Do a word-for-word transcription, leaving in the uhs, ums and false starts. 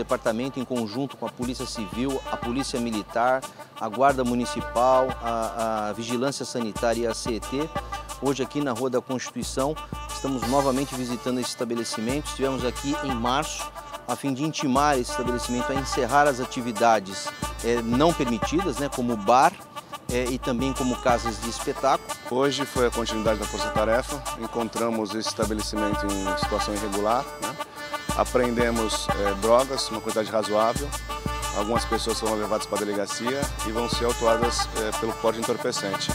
departamento, em conjunto com a Polícia Civil, a Polícia Militar, a Guarda Municipal, a, a Vigilância Sanitária e a C E T. Hoje aqui na Rua da Constituição, estamos novamente visitando esse estabelecimento. Estivemos aqui em março, a fim de intimar esse estabelecimento a encerrar as atividades é, não permitidas, né, como bar é, e também como casas de espetáculo. Hoje foi a continuidade da força-tarefa, encontramos esse estabelecimento em situação irregular, né? Apreendemos é, drogas, uma quantidade razoável, algumas pessoas foram levadas para a delegacia e vão ser autuadas é, pelo porte entorpecente.